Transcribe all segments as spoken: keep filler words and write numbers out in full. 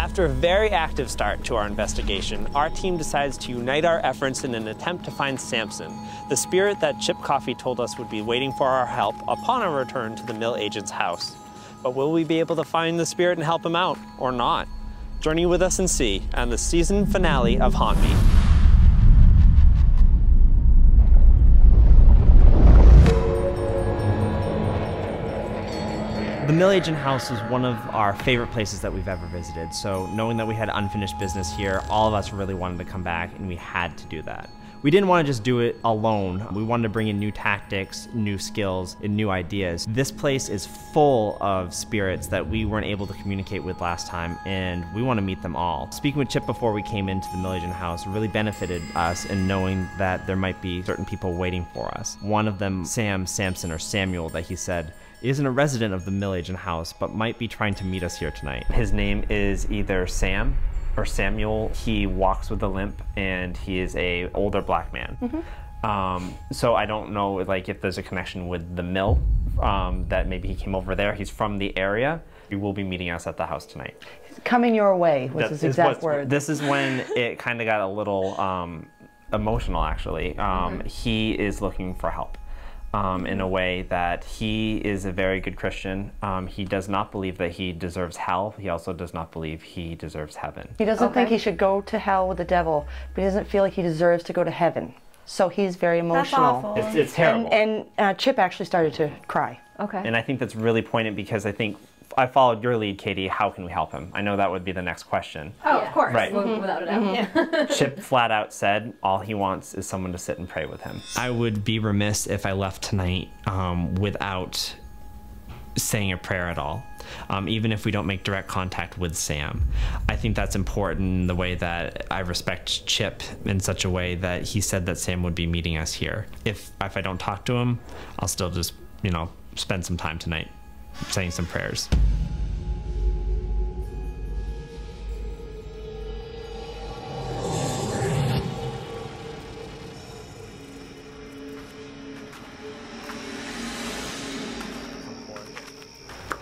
After a very active start to our investigation, our team decides to unite our efforts in an attempt to find Samson, the spirit that Chip Coffey told us would be waiting for our help upon our return to the mill agent's house. But will we be able to find the spirit and help him out, or not? Journey with us and see on the season finale of Haunt Me. The Mill Agent House is one of our favorite places that we've ever visited, so knowing that we had unfinished business here, all of us really wanted to come back, and we had to do that. We didn't want to just do it alone. We wanted to bring in new tactics, new skills, and new ideas. This place is full of spirits that we weren't able to communicate with last time, and we want to meet them all. Speaking with Chip before we came into the Mill Agent House really benefited us in knowing that there might be certain people waiting for us. One of them, Sam, Samson, or Samuel, that he said, isn't a resident of the Mill Agent House, but might be trying to meet us here tonight. His name is either Sam or Samuel. He walks with a limp, and he is a older black man. Mm-hmm. um, so I don't know, like, if there's a connection with the mill, um, that maybe he came over there. He's from the area. He will be meeting us at the house tonight. Coming your way was that his exact word. This is when it kind of got a little um, emotional, actually. Um, mm-hmm. He is looking for help. Um, in a way that he is a very good Christian. Um, he does not believe that he deserves hell. He also does not believe he deserves heaven. He doesn't okay. think he should go to hell with the devil, but he doesn't feel like he deserves to go to heaven. So he's very emotional. That's awful. It's, it's terrible. And, and uh, Chip actually started to cry. Okay. And I think that's really poignant because I think I followed your lead, Katie. How can we help him? I know that would be the next question. Oh, yeah. Of course. Right. Mm-hmm. Without a doubt. Mm-hmm. Yeah. Chip flat out said all he wants is someone to sit and pray with him. I would be remiss if I left tonight um, without saying a prayer at all, um, even if we don't make direct contact with Sam. I think that's important in the way that I respect Chip in such a way that he said that Sam would be meeting us here. If, if I don't talk to him, I'll still just, you know, spend some time tonight saying some prayers.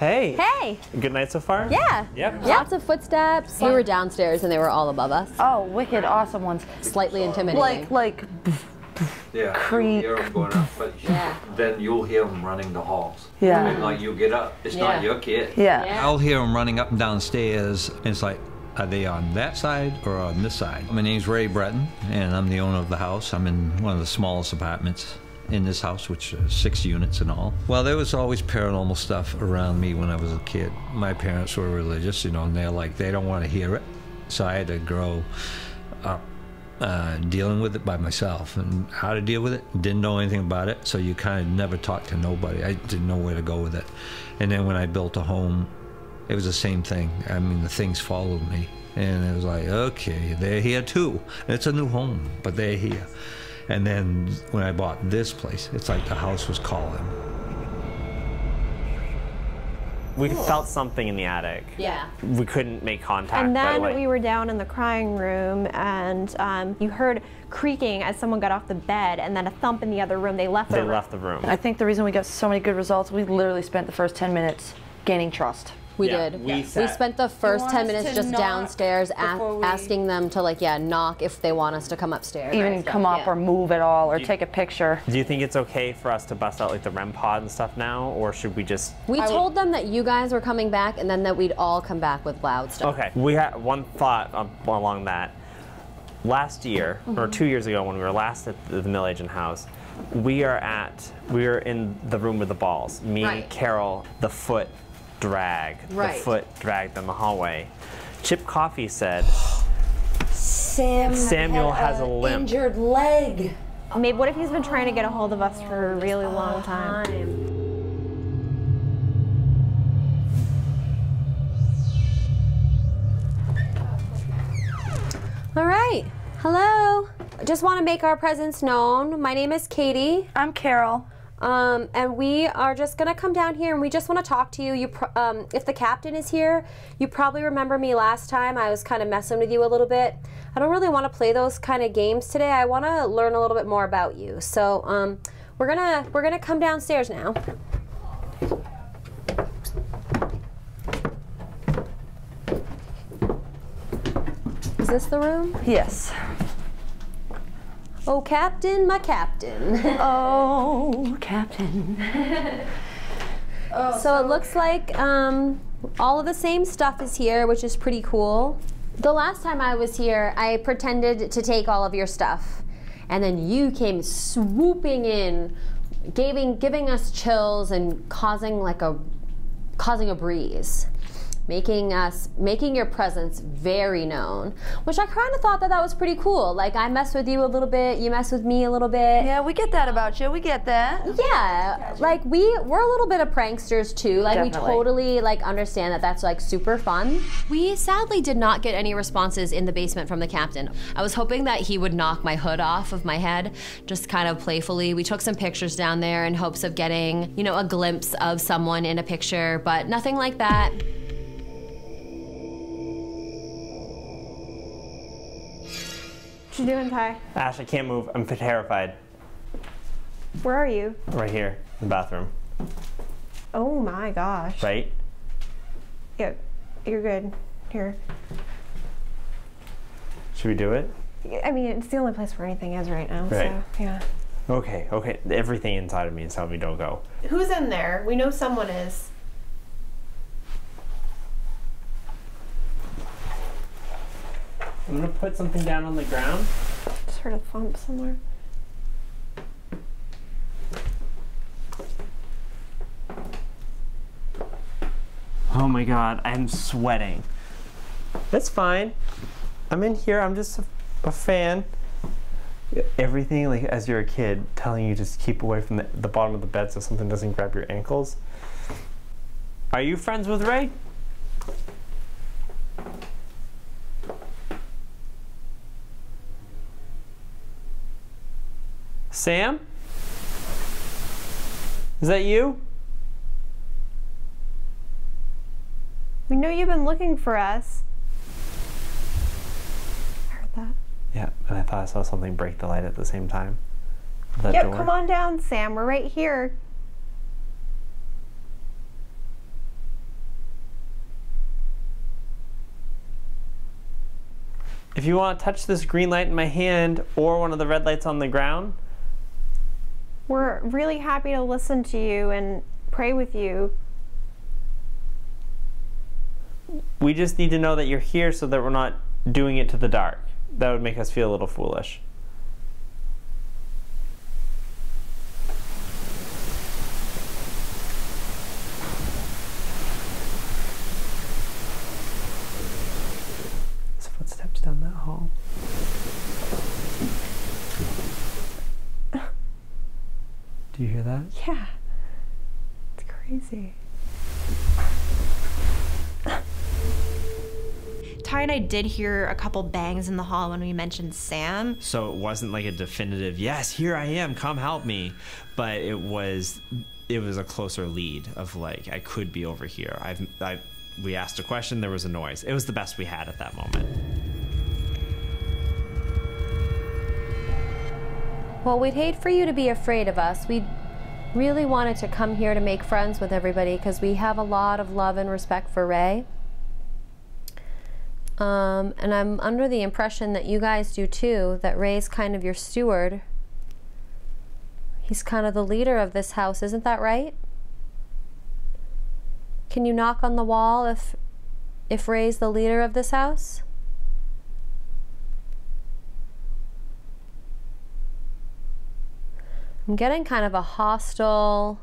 Hey. Hey. Good night so far? Yeah. Yep. Lots of footsteps. We were downstairs and they were all above us. Oh, wicked, awesome ones. Slightly intimidating. Like, like. Pff. Yeah, creak. You'll hear them going up, but yeah. Then you'll hear them running the halls. Yeah. I mean, like, you'll get up. It's yeah. not your kid. Yeah. yeah. I'll hear them running up and downstairs, and it's like, are they on that side or on this side? My name's Ray Breton, and I'm the owner of the house. I'm in one of the smallest apartments in this house, which is six units in all. Well, there was always paranormal stuff around me when I was a kid. My parents were religious, you know, and they're like, they don't want to hear it. So I had to grow up. Uh, dealing with it by myself, and how to deal with it, didn't know anything about it, so you kind of never talked to nobody. I didn't know where to go with it. And then when I built a home, it was the same thing. I mean, the things followed me, and it was like, okay, they're here too. It's a new home, but they're here. And then when I bought this place, it's like the house was calling. We cool. felt something in the attic. Yeah. We couldn't make contact. And then like, we were down in the crying room, and um, you heard creaking as someone got off the bed, and then a thump in the other room. They left the room. They left the room. I think the reason we got so many good results, we literally spent the first ten minutes gaining trust. We yeah, did. We, yeah. we spent the first ten minutes just downstairs we... asking them to, like, yeah, knock if they want us to come upstairs. Even right, come so, up yeah. or move at all or you, take a picture. Do you think it's okay for us to bust out, like, the REM pod and stuff now, or should we just... We I told would... them that you guys were coming back and then that we'd all come back with loud stuff. Okay. We had one thought um, along that. Last year, mm-hmm. or two years ago when we were last at the Mill Agent House, we are at, we were in the room with the balls. Me, right. Carol, the foot. Drag right. the foot dragged down the hallway. Chip Coffey said, Sam Samuel had has a, a limp. Injured leg. Maybe what if he's been trying to get a hold of us for a really long time? All right. Hello. I just want to make our presence known. My name is Katie. I'm Carol. Um, and we are just gonna come down here and we just want to talk to you. You, pro um, if the captain is here, you probably remember me last time. I was kind of messing with you a little bit. I don't really want to play those kind of games today. I want to learn a little bit more about you. So um, we're gonna we're gonna come downstairs now. Is this the room? Yes. Oh, Captain, my Captain. Oh, Captain. oh, so, so it looks like um, all of the same stuff is here, which is pretty cool. The last time I was here, I pretended to take all of your stuff. And then you came swooping in, giving, giving us chills and causing like a, causing a breeze. Making us, making your presence very known, which I kind of thought that that was pretty cool. Like I mess with you a little bit, you mess with me a little bit. Yeah, we get that about you. We get that. Yeah, like we we're a little bit of pranksters too. Like Definitely. We totally like understand that that's like super fun. We sadly did not get any responses in the basement from the captain. I was hoping that he would knock my hood off of my head, just kind of playfully. We took some pictures down there in hopes of getting, you know, a glimpse of someone in a picture, but nothing like that. What you doing, Ty? Ash, I can't move. I'm terrified. Where are you? Right here, in the bathroom. Oh my gosh. Right? Yeah, you're good. Here. Should we do it? I mean, it's the only place where anything is right now, right. So, yeah. Okay, okay. Everything inside of me is telling me don't go. Who's in there? We know someone is. I'm gonna put something down on the ground. Just heard a thump somewhere. Oh my God, I'm sweating. That's fine. I'm in here, I'm just a, a fan. Everything, like as you're a kid, telling you just keep away from the, the bottom of the bed so something doesn't grab your ankles. Are you friends with Ray? Sam? Is that you? We know you've been looking for us. I heard that. Yeah, and I thought I saw something break the light at the same time. That yep, door. Come on down, Sam. We're right here. If you want to touch this green light in my hand or one of the red lights on the ground, we're really happy to listen to you and pray with you. We just need to know that you're here so that we're not doing it to the dark. That would make us feel a little foolish. There's footsteps down that hall. Do you hear that? Yeah. It's crazy. Ty and I did hear a couple bangs in the hall when we mentioned Sam. So it wasn't like a definitive, yes, here I am, come help me. But it was it was a closer lead of like, I could be over here. I've, I, we asked a question, there was a noise. It was the best we had at that moment. Well, we'd hate for you to be afraid of us. We really wanted to come here to make friends with everybody because we have a lot of love and respect for Ray. Um, and I'm under the impression that you guys do too, that Ray's kind of your steward. He's kind of the leader of this house, isn't that right? Can you knock on the wall if, if Ray's the leader of this house? I'm getting kind of a hostile,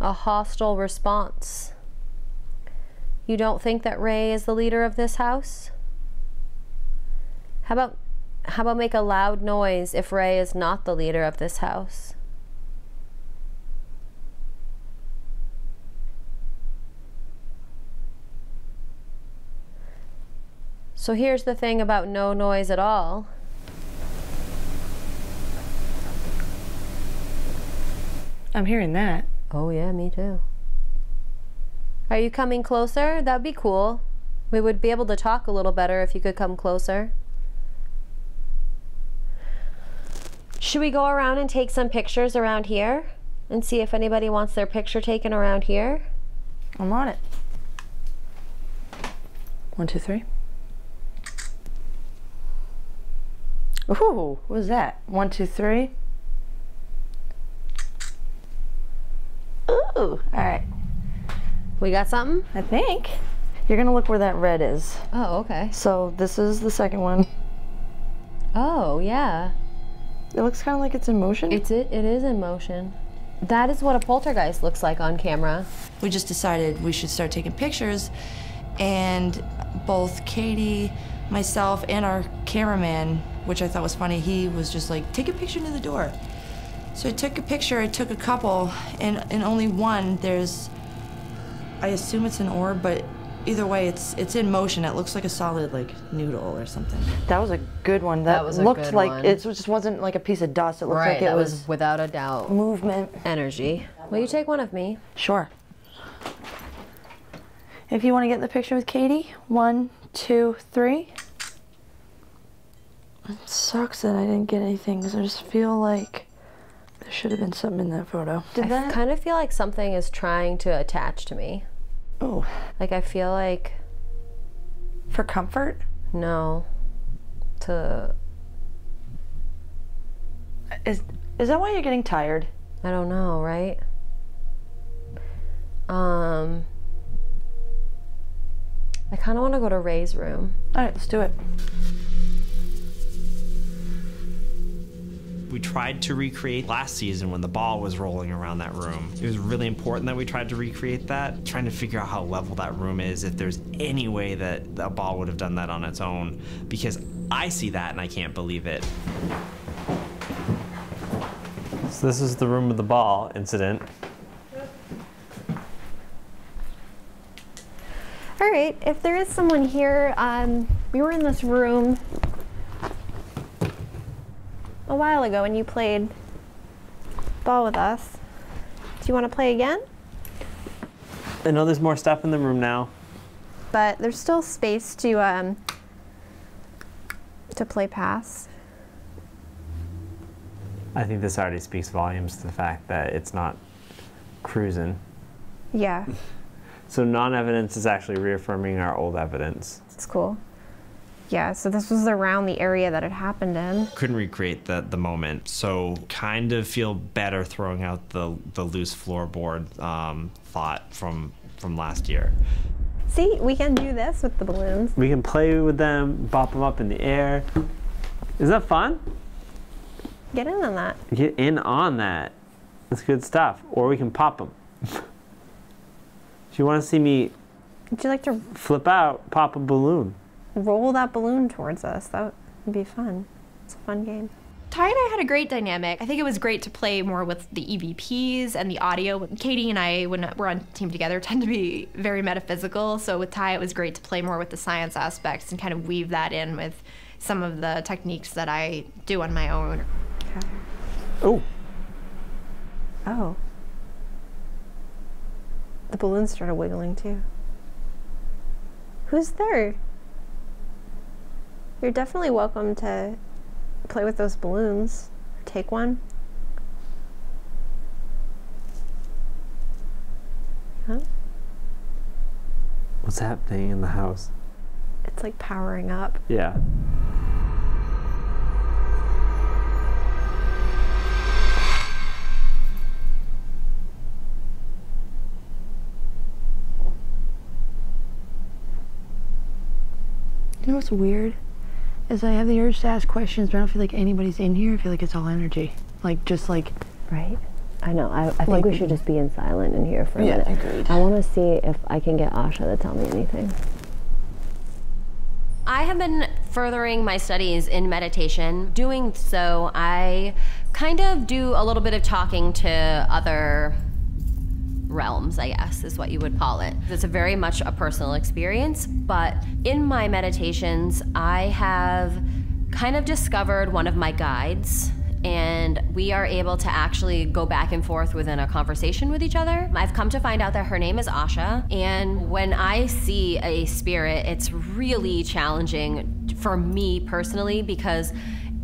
a hostile response. You don't think that Ray is the leader of this house? How about, how about make a loud noise if Ray is not the leader of this house? So here's the thing about no noise at all. I'm hearing that. Oh yeah, me too. Are you coming closer? That'd be cool. We would be able to talk a little better if you could come closer. Should we go around and take some pictures around here and see if anybody wants their picture taken around here? I'm on it. One, two, three. Ooh, what was that? One, two, three. Ooh, alright. We got something? I think. You're gonna look where that red is. Oh, okay. So this is the second one. Oh, yeah. It looks kind of like it's in motion. It's, it, it is in motion. That is what a poltergeist looks like on camera. We just decided we should start taking pictures, and both Katie, myself, and our cameraman, which I thought was funny, he was just like, take a picture near the door. So I took a picture, I took a couple, and in only one, there's, I assume it's an orb, but either way, it's it's in motion. It looks like a solid, like, noodle or something. That was a good one. That, that was a looked good like one. It just wasn't like a piece of dust. It looked right, like it was, was without a doubt movement, energy. Will you take one of me? Sure. If you want to get in the picture with Katie, one, two, three. It sucks that I didn't get anything because I just feel like there should have been something in that photo. Did I that? kind of feel like something is trying to attach to me. Oh. Like I feel like... For comfort? No. To... Is, is that why you're getting tired? I don't know, right? Um... I kind of want to go to Ray's room. All right, let's do it. We tried to recreate last season when the ball was rolling around that room. It was really important that we tried to recreate that, trying to figure out how level that room is, if there's any way that the ball would have done that on its own, because I see that and I can't believe it. So this is the room of the ball incident. All right, if there is someone here, um, we were in this room a while ago and you played ball with us. Do you want to play again? I know there's more stuff in the room now. But there's still space to um, to play pass. I think this already speaks volumes to the fact that it's not cruising. Yeah. So non-evidence is actually reaffirming our old evidence. It's cool. Yeah, so this was around the area that it happened in. Couldn't recreate the, the moment, so kind of feel better throwing out the, the loose floorboard um, thought from, from last year. See, we can do this with the balloons. We can play with them, bop them up in the air. Is that fun? Get in on that. Get in on that. That's good stuff. Or we can pop them. If you want to see me Would you like to flip out, pop a balloon. Roll that balloon towards us. That would be fun. It's a fun game. Ty and I had a great dynamic. I think it was great to play more with the E V Ps and the audio. Katie and I, when we're on team together, tend to be very metaphysical. So with Ty, it was great to play more with the science aspects and kind of weave that in with some of the techniques that I do on my own. Okay. Oh. Oh. The balloon started wiggling too. Who's there? You're definitely welcome to play with those balloons. Take one. Huh? What's happening in the house? It's like powering up. Yeah. You know what's weird? Is I have the urge to ask questions, but I don't feel like anybody's in here. I feel like it's all energy. Like, just like... Right? I know. I, I think like, we should just be in silent in here for a yeah, minute. Agreed. I want to see if I can get Asha to tell me anything. I have been furthering my studies in meditation. Doing so, I kind of do a little bit of talking to other realms, I guess, is what you would call it. It's a very much a personal experience, but in my meditations, I have kind of discovered one of my guides, and we are able to actually go back and forth within a conversation with each other. I've come to find out that her name is Asha, and when I see a spirit, it's really challenging for me personally because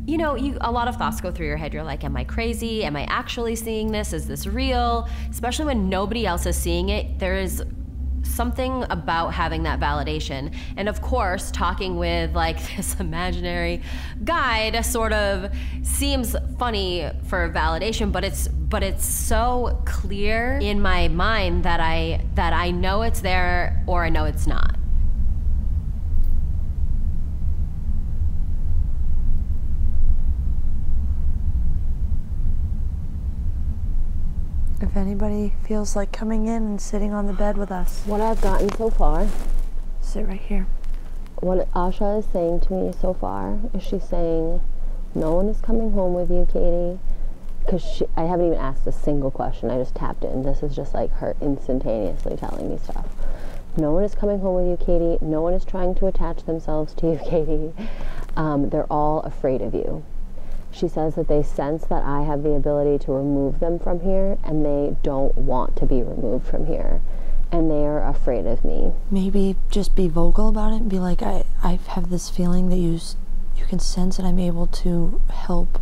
you know, you, a lot of thoughts go through your head. You're like, am I crazy? Am I actually seeing this? Is this real? Especially when nobody else is seeing it, there is something about having that validation. And of course, talking with like this imaginary guide sort of seems funny for validation, but it's but it's so clear in my mind that I that I know it's there or I know it's not. If anybody feels like coming in and sitting on the bed with us. What I've gotten so far. Sit right here. What Asha is saying to me so far is she's saying, no one is coming home with you, Katie. Because I haven't even asked a single question. I just tapped in. This is just like her instantaneously telling me stuff. No one is coming home with you, Katie. No one is trying to attach themselves to you, Katie. Um, they're all afraid of you. She says that they sense that I have the ability to remove them from here, and they don't want to be removed from here, and they are afraid of me. Maybe just be vocal about it and be like, I, I have this feeling that you you can sense that I'm able to help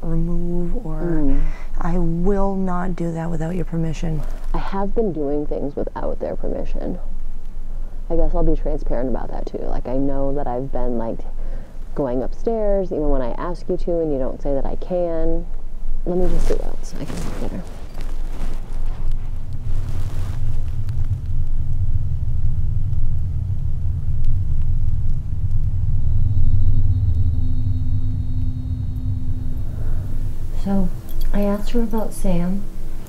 remove, or mm. I will not do that without your permission. I have been doing things without their permission. I guess I'll be transparent about that too. Like, I know that I've been like going upstairs, even when I ask you to, and you don't say that I can. Let me just do that so I can get her. So I asked her about Sam,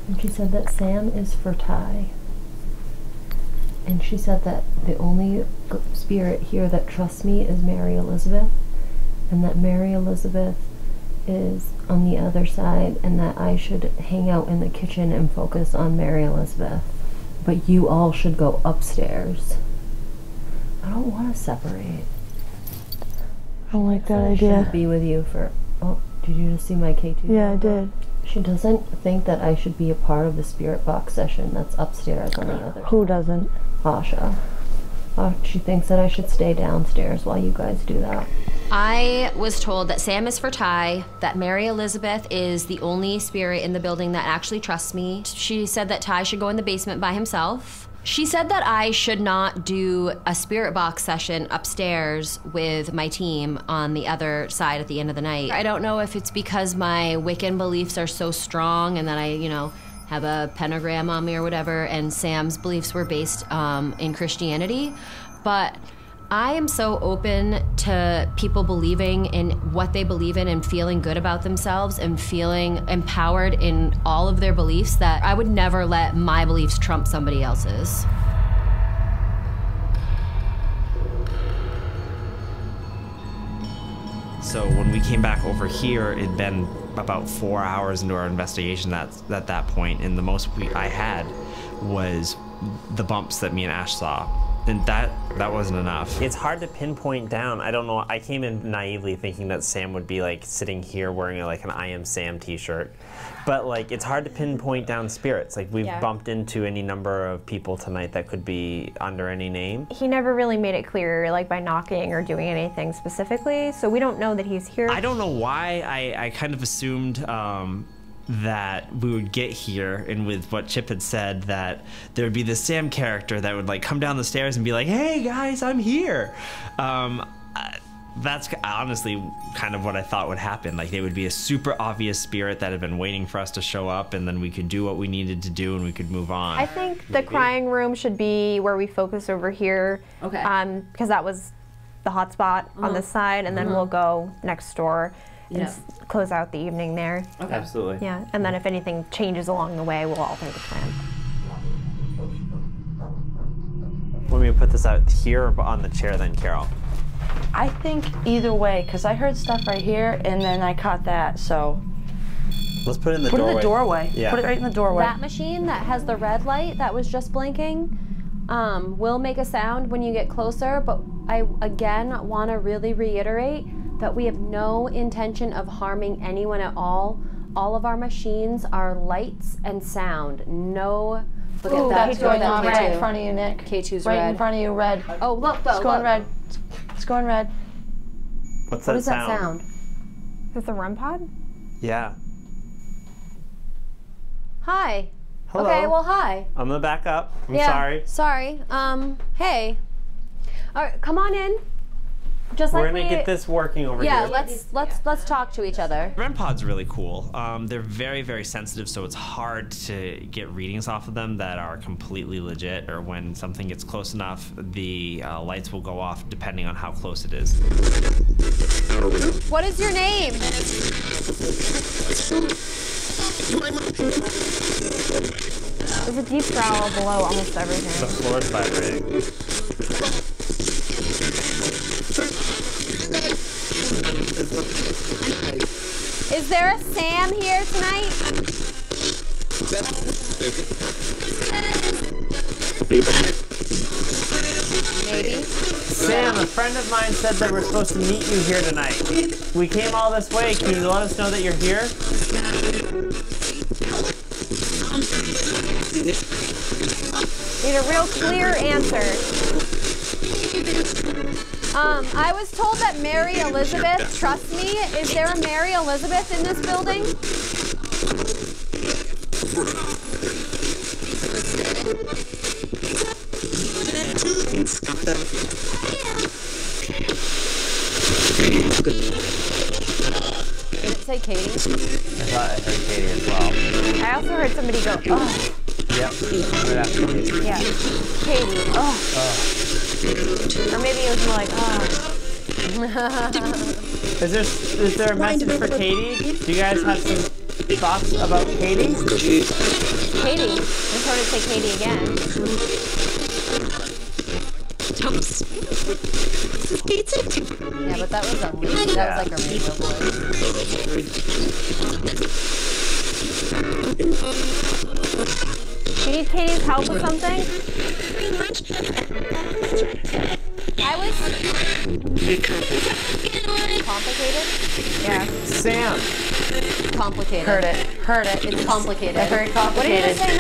and she said that Sam is for Ty. And she said that the only spirit here that trusts me is Mary Elizabeth, and that Mary Elizabeth is on the other side, and that I should hang out in the kitchen and focus on Mary Elizabeth. But you all should go upstairs. I don't want to separate. I don't like that idea. I should be with you for, oh, did you just see my K two? Yeah, I did. She doesn't think that I should be a part of the spirit box session that's upstairs on the other side. Who doesn't? Asha. Uh, she thinks that I should stay downstairs while you guys do that. I was told that Sam is for Ty, that Mary Elizabeth is the only spirit in the building that actually trusts me. She said that Ty should go in the basement by himself. She said that I should not do a spirit box session upstairs with my team on the other side at the end of the night. I don't know if it's because my Wiccan beliefs are so strong and that I, you know, have a pentagram on me or whatever, and Sam's beliefs were based um, in Christianity, but I am so open to people believing in what they believe in and feeling good about themselves and feeling empowered in all of their beliefs that I would never let my beliefs trump somebody else's. So when we came back over here, it'd been about four hours into our investigation that, at that point, and the most we, I had was the bumps that me and Ash saw. And that, that wasn't enough. It's hard to pinpoint down. I don't know. I came in naively thinking that Sam would be like sitting here wearing like an I Am Sam t-shirt. But like, it's hard to pinpoint down spirits. Like, we've yeah. bumped into any number of people tonight that could be under any name. He never really made it clear, like by knocking or doing anything specifically. So we don't know that he's here. I don't know why I, I kind of assumed um, that we would get here, and with what Chip had said, that there would be this Sam character that would like come down the stairs and be like, hey guys, I'm here. Um, I, that's honestly kind of what I thought would happen. Like, they would be a super obvious spirit that had been waiting for us to show up, and then we could do what we needed to do and we could move on. I think the Maybe. crying room should be where we focus over here. Okay. Um, because that was the hot spot uh-huh. on this side, and then uh-huh. we'll go next door. Yeah. And close out the evening there. Okay. Absolutely. Yeah, and then if anything changes along the way, we'll alter the plan. When we put this out here or on the chair then, Carol? I think either way, because I heard stuff right here, and then I caught that, so. Let's put it in the put doorway. Put it in the doorway. Yeah. Put it right in the doorway. That machine that has the red light that was just blinking um, will make a sound when you get closer, but I, again, want to really reiterate that we have no intention of harming anyone at all. All of our machines are lights and sound. No, look Ooh, at that. That's going on right in front of you, Nick. K two's right red. Right in front of you, red. Oh, look, though. It's going look. red. It's going red. What's that what sound? What is that sound? Is it the REM pod? Yeah. Hi. Hello. Okay, well, hi. I'm gonna back up. I'm yeah, sorry. Sorry. Um, hey. All right, come on in. Just We're like gonna we, get this working over yeah, here. Let's, yeah, let's let's let's talk to each other. REM pods really cool. Um, they're very very sensitive, so it's hard to get readings off of them that are completely legit. Or when something gets close enough, the uh, lights will go off depending on how close it is. What is your name? There's a deep growl below almost everything. The floor's vibrating. Is there a Sam here tonight? Maybe. Sam, a friend of mine said that we're supposed to meet you here tonight. We came all this way. Can you let us know that you're here? Need a real clear answer. Um, I was told that Mary Elizabeth, trust me, is there a Mary Elizabeth in this building? Did it say Katie? I thought I heard Katie as well. I also heard somebody go, oh. Yep. Katie. Yeah. Katie. Oh. oh. Or maybe it was more like, oh. is, there, is there a message for Katie? Do you guys have some thoughts about Katie? Katie. We heard it say Katie again. Yeah, but that was a really, that was like a radio voice. Do you need Katie's help with something? I was complicated. Yeah. Sam. Complicated. Heard it. Heard it. It's complicated. I heard complicated. What are you gonna say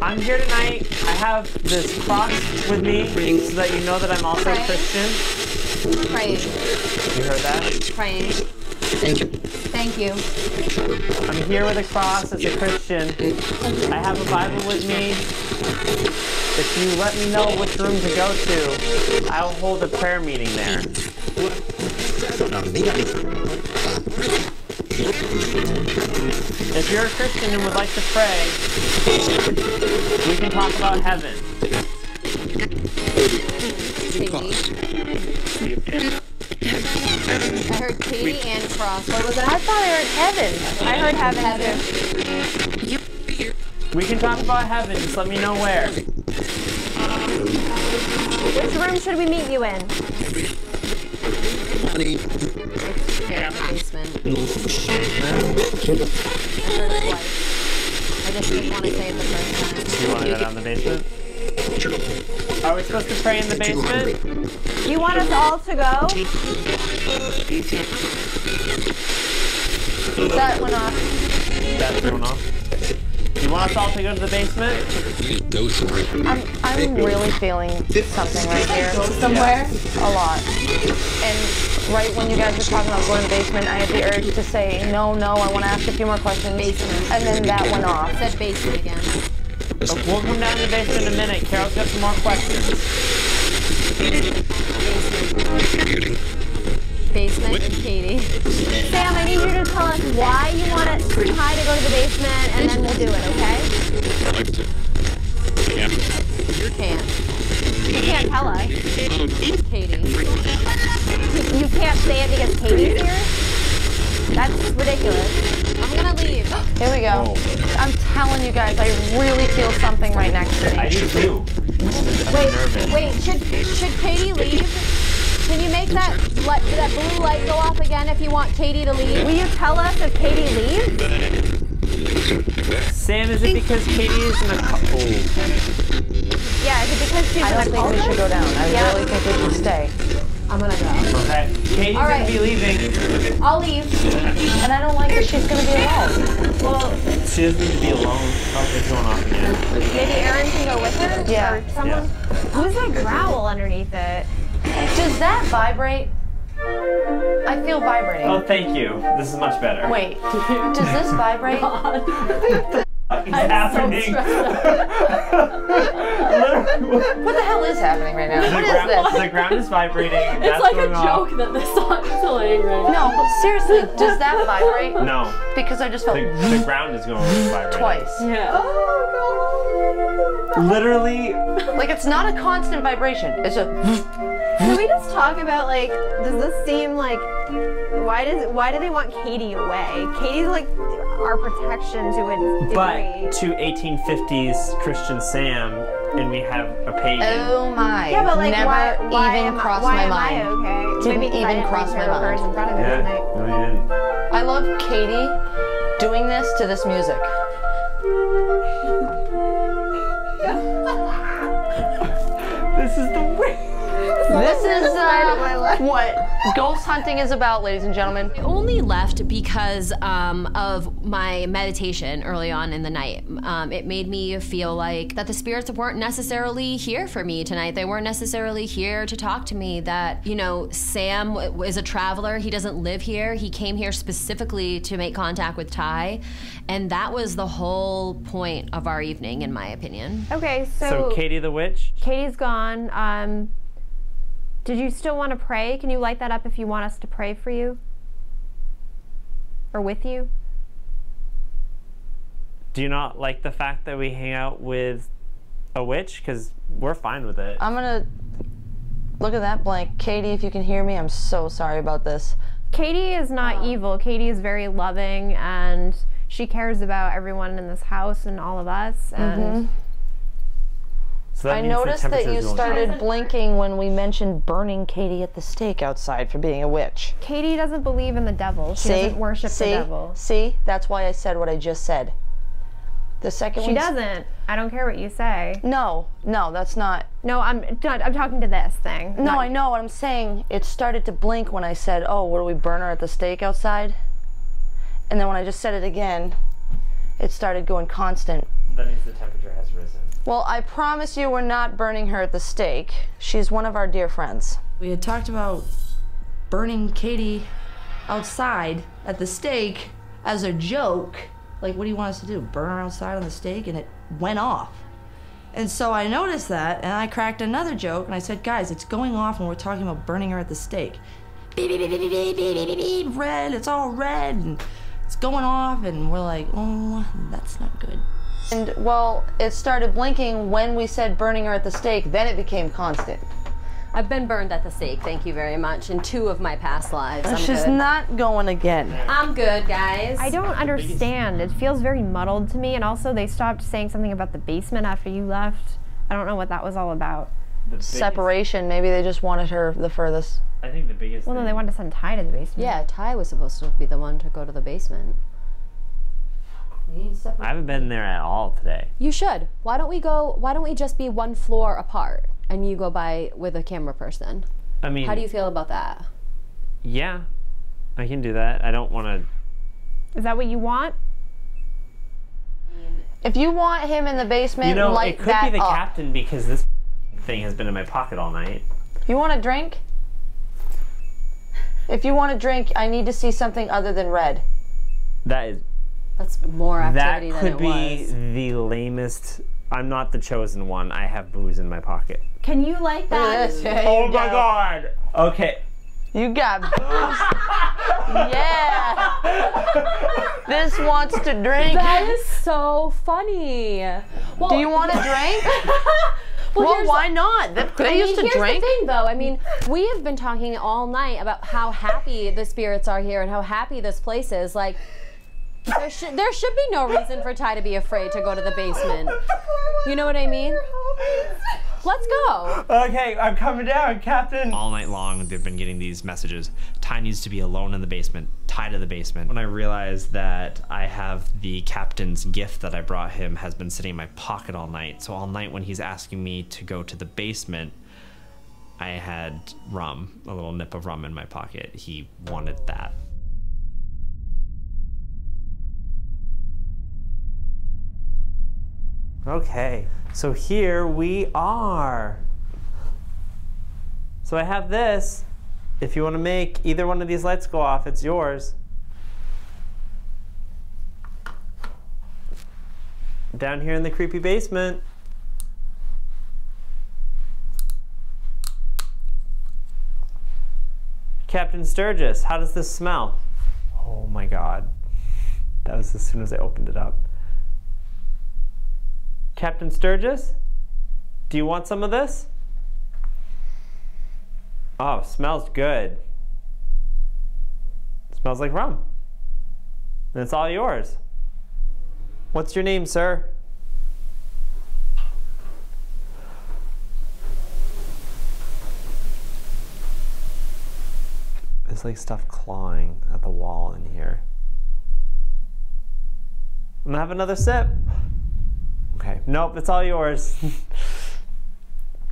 now? I'm here tonight. I have this box with me so that you know that I'm also Praying. a Christian. Praying. You heard that? Praying. Thank you. Thank you. I'm here with a cross as a Christian. I have a Bible with me. If you let me know which room to go to, I'll hold a prayer meeting there. If you're a Christian and would like to pray, we can talk about heaven. I heard Katie and Cross. What was it? I thought I heard heaven. I heard heaven. heaven. We can talk about heaven. Just let me know where. Which room should we meet you in? Yeah. Basement. I heard it twice. I just didn't want to say it the first time. You want to go down the basement? Are we supposed to pray in the basement? You want us all to go? That went off. That went off. You want us all to go to the basement? I'm, I'm really feeling something right here. Somewhere? Yeah. A lot. And right when you guys were talking about going to the basement, I had the urge to say, no, no, I want to ask a few more questions. Basement. And then that went off. It said basement again. Oh, we'll come down to the basement in a minute. Carol's got some more questions. Basement and Katie. Sam, I need you to tell us why you want it too high to go to the basement, and then we'll do it, okay? I like to. Yeah. You can't. You can't tell us. Katie. You can't say it because Katie's here? That's ridiculous. I'm gonna leave. Here we go. Oh. I'm telling you guys, I really feel something right next to me. I do too. Wait, wait. Should should Katie leave? Can you make that let, that blue light go off again if you want Katie to leave? Will you tell us if Katie leaves? Sam, is it because Katie is in a couple? Yeah, is it because she's in a couple? I don't think we should go down. I yeah. really think we should stay. I'm gonna go. Okay. Katie's All right. gonna be leaving. I'll leave. And I don't like that she's gonna be alone. Well, she doesn't need to be alone. Something's going on again. Maybe Aaron can go with her? Yeah. Or someone? Yeah. Who's that growl underneath it? Does that vibrate? I feel vibrating. Oh, thank you. This is much better. Wait. Does this vibrate? fuck is I'm happening? So what the hell is happening right now? The what is this? The ground is vibrating. It's that's like going a joke off. That the song is delaying right now. No, but seriously, does that vibrate? No. Because I just felt the, the ground is going to vibrate twice. Yeah. Oh, no. Literally. Like it's not a constant vibration. It's a. Can we just talk about like, does this seem like, why does why do they want Katie away? Katie's like our protection to a degree. But to eighteen fifties Christian Sam, and we have a pagan. Oh my! Yeah, but like, never why, why even crossed my mind. Why am I okay? Didn't Maybe even cross my mind. In front of yeah, it, no, you didn't. I love Katie doing this to this music. This is the way. This is uh, what ghost hunting is about, ladies and gentlemen. I only left because um, of my meditation early on in the night. Um, it made me feel like that the spirits weren't necessarily here for me tonight. They weren't necessarily here to talk to me. That, you know, Sam is a traveler. He doesn't live here. He came here specifically to make contact with Ty. And that was the whole point of our evening, in my opinion. Okay, so... So Katie the witch? Katie's gone. Um... Did you still want to pray? Can you light that up if you want us to pray for you? Or with you? Do you not like the fact that we hang out with a witch? Because we're fine with it. I'm gonna look at that blank. Katie, if you can hear me, I'm so sorry about this. Katie is not um, evil. Katie is very loving, and she cares about everyone in this house and all of us. And mm-hmm. So I noticed that you started blinking when we mentioned burning Katie at the stake outside for being a witch. Katie doesn't believe in the devil. She See? doesn't worship See? the devil. See? That's why I said what I just said. The second She doesn't. I don't care what you say. No, no, that's not. No, I'm not, I'm talking to this thing. No, not I know what I'm saying. It started to blink when I said, oh, what do we burn her at the stake outside? And then when I just said it again, it started going constant. That means the temperature has risen. Well, I promise you we're not burning her at the stake. She's one of our dear friends. We had talked about burning Katie outside at the stake as a joke. Like, what do you want us to do, burn her outside on the stake? And it went off. And so I noticed that, and I cracked another joke, and I said, guys, it's going off when we're talking about burning her at the stake. Beep, beep, beep, beep, beep, beep, beep, beep, red, it's all red, and it's going off, and we're like, oh, that's not good. And, well, it started blinking when we said burning her at the stake, then it became constant. I've been burned at the stake, thank you very much, in two of my past lives. I'm She's good. not going again. I'm good, guys. I don't understand. It feels very muddled to me, and also they stopped saying something about the basement after you left. I don't know what that was all about. Separation, maybe they just wanted her the furthest. I think the biggest Well, no, thing. they wanted to send Ty to the basement. Yeah, Ty was supposed to be the one to go to the basement. I haven't been there at all today. You should. Why don't we go, why don't we just be one floor apart and you go by with a camera person? I mean... How do you feel about that? Yeah, I can do that. I don't want to... Is that what you want? If you want him in the basement, you know, light that up. It could be the up. captain because this thing has been in my pocket all night. You want a drink? If you want a drink, I need to see something other than red. That is... That's more activity than it was. That could be the lamest. I'm not the chosen one. I have booze in my pocket. Can you like that? Yeah, oh my go. God. Okay. You got booze. Yeah. This wants to drink. That is so funny. Well, do you want a drink? Well, well why not? They, they I mean, used to here's drink. Here's the thing, though. I mean, we have been talking all night about how happy the spirits are here and how happy this place is. Like. There should, there should be no reason for Ty to be afraid to go to the basement. You know what I mean? Let's go. Okay, I'm coming down, Captain. All night long, they've been getting these messages. Ty needs to be alone in the basement. Ty to the basement. When I realized that I have the captain's gift that I brought him has been sitting in my pocket all night, so all night when he's asking me to go to the basement, I had rum, a little nip of rum in my pocket. He wanted that. Okay, so here we are. So I have this. If you want to make either one of these lights go off, it's yours. down here in the creepy basement. Captain Sturgis, how does this smell? Oh my God. That was as soon as I opened it up. Captain Sturgis, do you want some of this? Oh, smells good. It smells like rum. And it's all yours. What's your name, sir? There's like stuff clawing at the wall in here. I'm gonna have another sip. Okay, nope, it's all yours.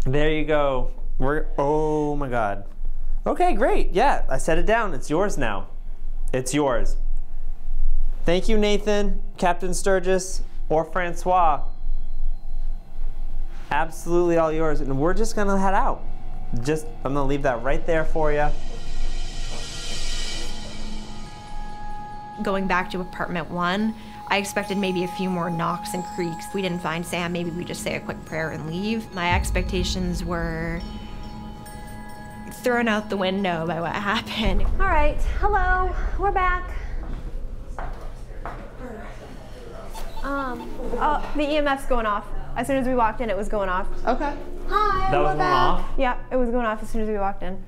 There you go. We're, oh my God. Okay, great, yeah, I set it down. It's yours now. It's yours. Thank you, Nathan, Captain Sturgis, or Francois. Absolutely all yours, and we're just gonna head out. Just, I'm gonna leave that right there for you. Going back to apartment one, I expected maybe a few more knocks and creaks. If we didn't find Sam, maybe we just say a quick prayer and leave. My expectations were thrown out the window by what happened. All right, hello, we're back. Um, oh, the E M F's going off. As soon as we walked in, it was going off. Okay. Hi, that was going off? Yeah, it was going off as soon as we walked in.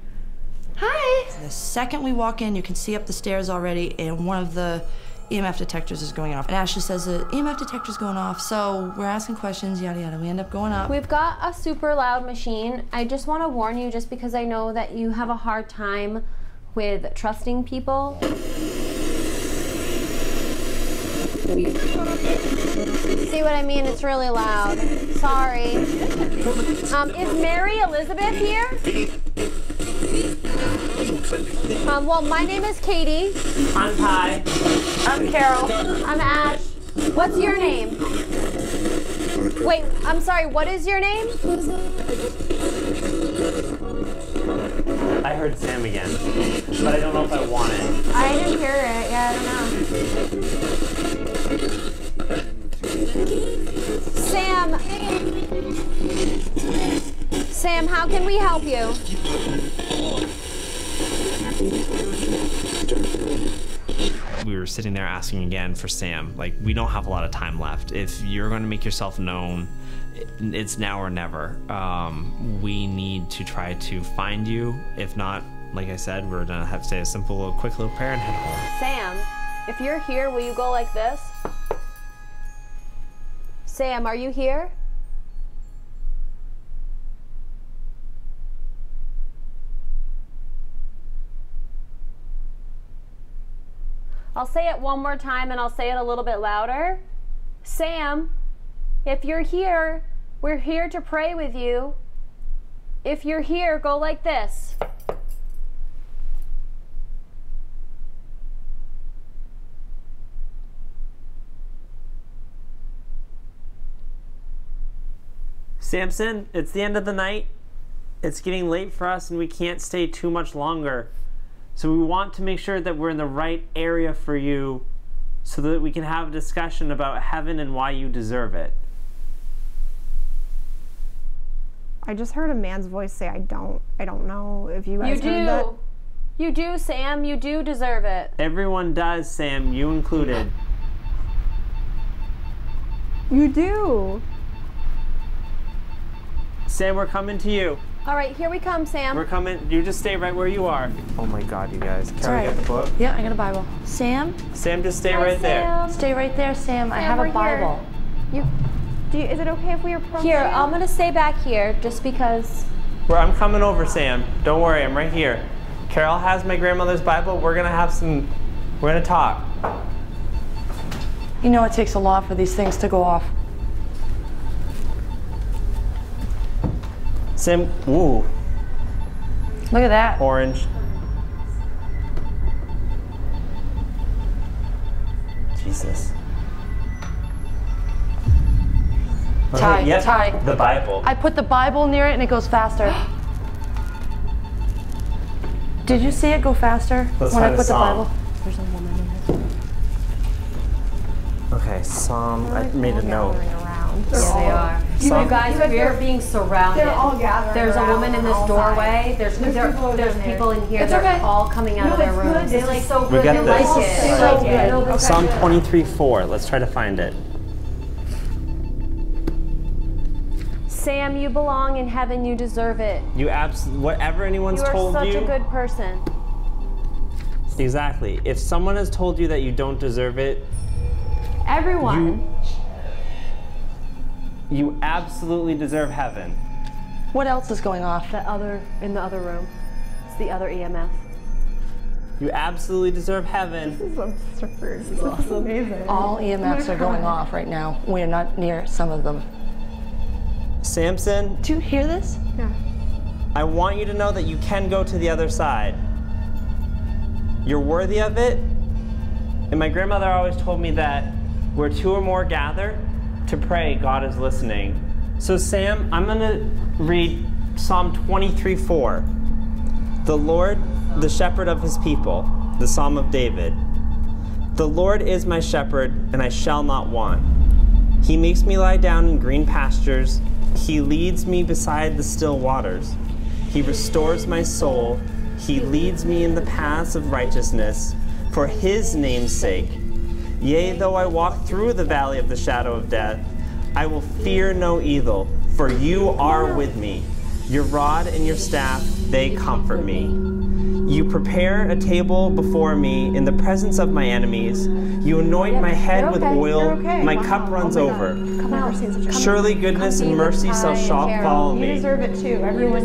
Hi. The second we walk in, you can see up the stairs already, and one of the E M F detectors is going off. And Asha says the E M F detector's going off, so we're asking questions, yada yada. We end up going up. We've got a super loud machine. I just want to warn you, just because I know that you have a hard time with trusting people. See what I mean? It's really loud. Sorry. Um, is Mary Elizabeth here? Um, well, my name is Katie. I'm Ty. I'm Carol. I'm Ash. What's your name? Wait, I'm sorry, what is your name? I heard Sam again, but I don't know if I want it. I didn't hear it, yeah, I don't know. Sam, Sam, how can we help you? We were sitting there asking again for Sam. Like, we don't have a lot of time left. If you're going to make yourself known, it's now or never. Um, we need to try to find you. If not, like I said, we're gonna have to say a simple, little, quick little prayer and head home. Sam, if you're here, will you go like this? Sam, are you here? I'll say it one more time and I'll say it a little bit louder. Sam, if you're here, we're here to pray with you. If you're here, go like this. Samson, it's the end of the night. It's getting late for us and we can't stay too much longer. So we want to make sure that we're in the right area for you so that we can have a discussion about heaven and why you deserve it. I just heard a man's voice say, I don't, I don't know if you guys heard that. You do. You do, Sam. You do deserve it. Everyone does, Sam. You included. You do. Sam, we're coming to you. All right, here we come, Sam. We're coming. You just stay right where you are. Oh my God, you guys. Can I get the book? Yeah, I got a Bible. Sam? Sam, just stay Hi, right Sam. there. Stay right there, Sam. Sam I have a Bible. You, do you, is it okay if we approach Here, you? I'm going to stay back here just because. Well, I'm coming over, Sam. Don't worry, I'm right here. Carol has my grandmother's Bible. We're going to have some, we're going to talk. You know, it takes a lot for these things to go off. Sam, ooh. Look at that. Orange. Jesus. Ty, okay, yep, Ty. The Bible. I put the Bible near it and it goes faster. Did you see it go faster Let's when I put the Bible? There's a woman in there. Okay, Psalm, I made a note. Yes, they are. You so guys, we are being surrounded. They're all gathering. There's a woman in this doorway. There's, there's, there's, people, there's in people in here. It's they're okay. all coming out no, of their rooms. They like so good. We got this. Like it. So so good. Good. Psalm twenty-three four. Let's try to find it. Sam, you belong in heaven. You deserve it. You abs. Whatever anyone's you told you. You are such a good person. Exactly. If someone has told you that you don't deserve it, everyone. You You absolutely deserve heaven. What else is going off? The other, in the other room. It's the other E M F. You absolutely deserve heaven. This is absurd. This is awesome. Amazing. All E M Fs are going off right now. We're not near some of them. Samson? Do you hear this? Yeah. I want you to know that you can go to the other side. You're worthy of it. And my grandmother always told me that where two or more gather, to pray, God is listening. So Sam, I'm gonna read Psalm twenty-three four. The Lord, the shepherd of his people, the Psalm of David. The Lord is my shepherd, and I shall not want. He makes me lie down in green pastures. He leads me beside the still waters. He restores my soul. He leads me in the paths of righteousness for his name's sake. Yea, though I walk through the valley of the shadow of death, I will fear no evil, for you are with me. Your rod and your staff, they comfort me. You prepare a table before me in the presence of my enemies. You anoint my head with oil. My cup runs over. Surely goodness and mercy shall follow me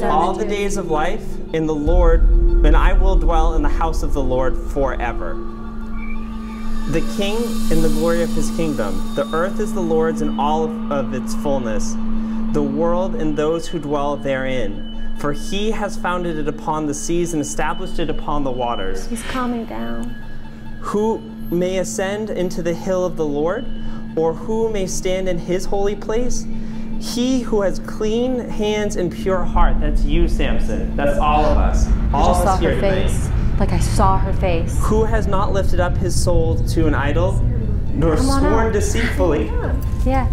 all the days of life in the Lord, and I will dwell in the house of the Lord forever. The king in the glory of his kingdom. The earth is the Lord's and all of its fullness, the world and those who dwell therein. For he has founded it upon the seas and established it upon the waters. He's calming down. Who may ascend into the hill of the Lord, or who may stand in his holy place? He who has clean hands and pure heart. That's you, Samson. That's all of us. All of us here today. Like I saw her face. Who has not lifted up his soul to an idol, nor sworn deceitfully. Yeah,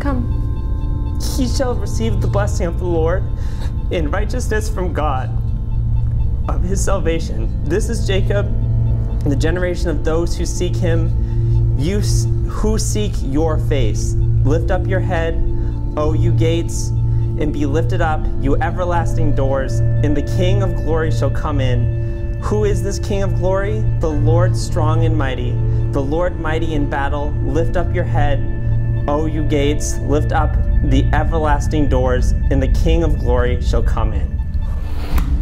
come. He shall receive the blessing of the Lord in righteousness from God of his salvation. This is Jacob, the generation of those who seek him, you who seek your face. Lift up your head, O you gates, and be lifted up, you everlasting doors, and the King of glory shall come in. Who is this King of glory? The Lord strong and mighty, the Lord mighty in battle. Lift up your head, O you gates, lift up the everlasting doors, and the King of glory shall come in.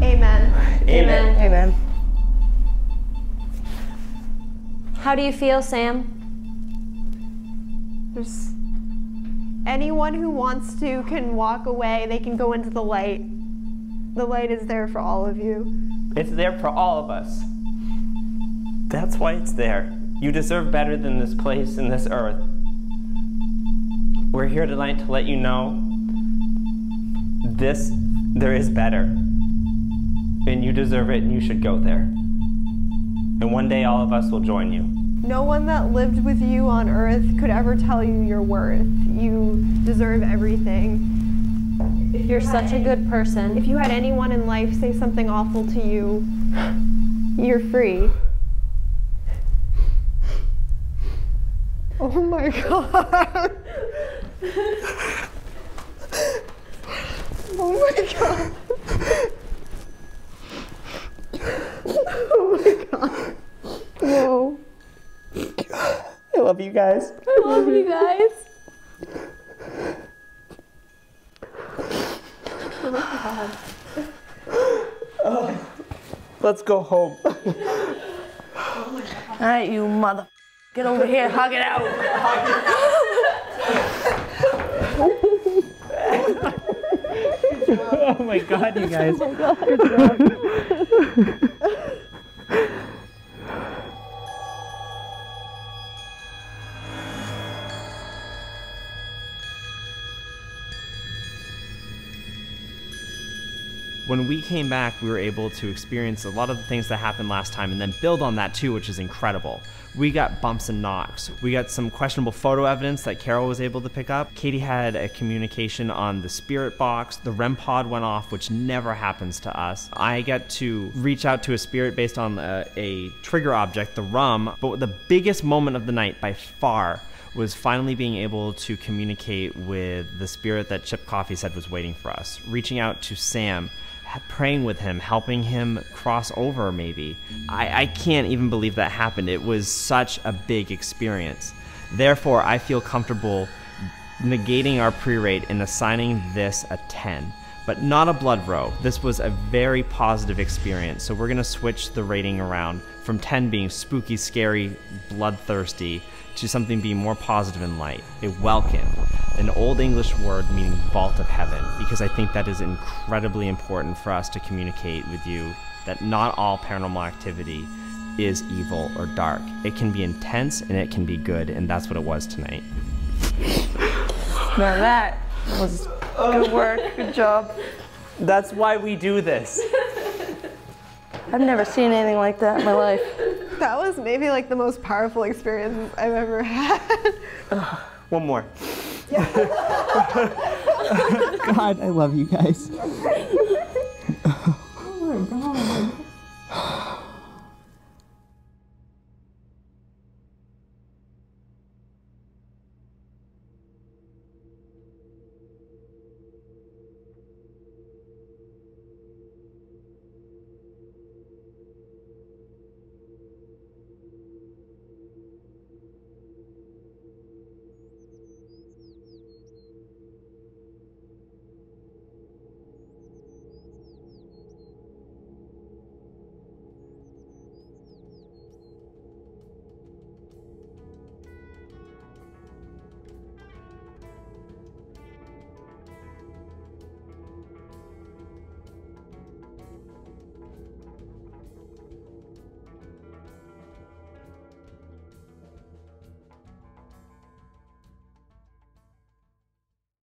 Amen. Amen. Amen. Amen. How do you feel, Sam? There's anyone who wants to can walk away. They can go into the light. The light is there for all of you. It's there for all of us. That's why it's there. You deserve better than this place and this earth. We're here tonight to let you know this, there is better. And you deserve it, and you should go there. And one day all of us will join you. No one that lived with you on earth could ever tell you your worth. You deserve everything. If you're such a good person. If you had anyone in life say something awful to you, you're free. Oh my God. Oh my God. Oh my God. Whoa. I love you guys. I love you guys. Oh my God. Oh, let's go home. Oh my God. All right, you mother. Get over here, hug it out. Oh my God, you guys. Oh my God. Good job. When we came back, we were able to experience a lot of the things that happened last time and then build on that too, which is incredible. we got bumps and knocks. We got some questionable photo evidence that Carol was able to pick up. Katie had a communication on the spirit box. The R E M pod went off, which never happens to us. I got to reach out to a spirit based on a, a trigger object, the rum, but the biggest moment of the night by far was finally being able to communicate with the spirit that Chip Coffey said was waiting for us, reaching out to Sam, praying with him, helping him cross over maybe. I, I can't even believe that happened. It was such a big experience. Therefore, I feel comfortable negating our pre-rate and assigning this a ten, but not a blood row. This was a very positive experience, so we're gonna switch the rating around from ten being spooky, scary, bloodthirsty, to something being more positive and light, a welkin, an Old English word meaning vault of heaven, because I think that is incredibly important for us to communicate with you that not all paranormal activity is evil or dark. It can be intense and it can be good, and that's what it was tonight. Now that was good work, good job. That's why we do this. I've never seen anything like that in my life. That was maybe like the most powerful experience I've ever had. Uh, one more. Yeah. God, I love you guys.